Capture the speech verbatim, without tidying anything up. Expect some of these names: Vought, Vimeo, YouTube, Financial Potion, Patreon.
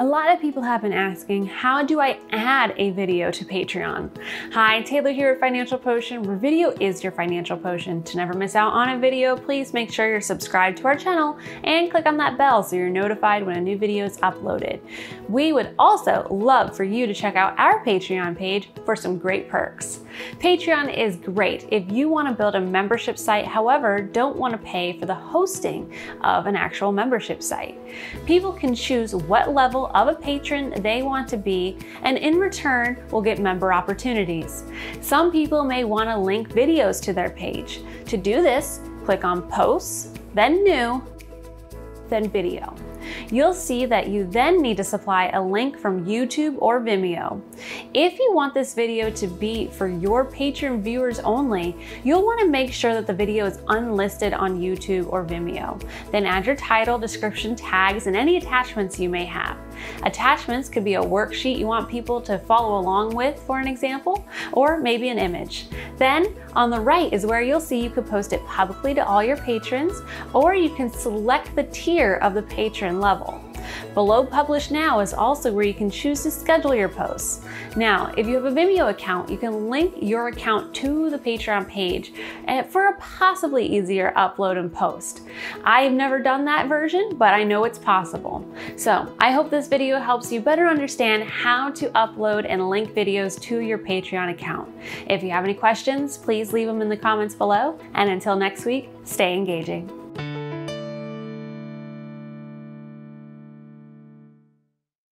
A lot of people have been asking, how do I add a video to Patreon? Hi, Taylor here at Financial Potion, where video is your financial potion. To never miss out on a video, please make sure you're subscribed to our channel and click on that bell so you're notified when a new video is uploaded. We would also love for you to check out our Patreon page for some great perks. Patreon is great if you want to build a membership site, however, don't want to pay for the hosting of an actual membership site. People can choose what level of a patron they want to be, and in return will get member opportunities. Some people may want to link videos to their page. To do this, click on Posts, then New, then Video. You'll see that you then need to supply a link from YouTube or Vimeo. If you want this video to be for your Patreon viewers only, you'll want to make sure that the video is unlisted on YouTube or Vimeo. Then add your title, description, tags, and any attachments you may have. Attachments could be a worksheet you want people to follow along with, for an example, or maybe an image. Then on the right is where you'll see you could post it publicly to all your patrons, or you can select the tier of the patron level. Below Publish Now is also where you can choose to schedule your posts. Now, if you have a Vimeo account, you can link your account to the Patreon page for a possibly easier upload and post. I've never done that version, but I know it's possible. So I hope this video helps you better understand how to upload and link videos to your Patreon account. If you have any questions, please leave them in the comments below. And until next week, stay engaging.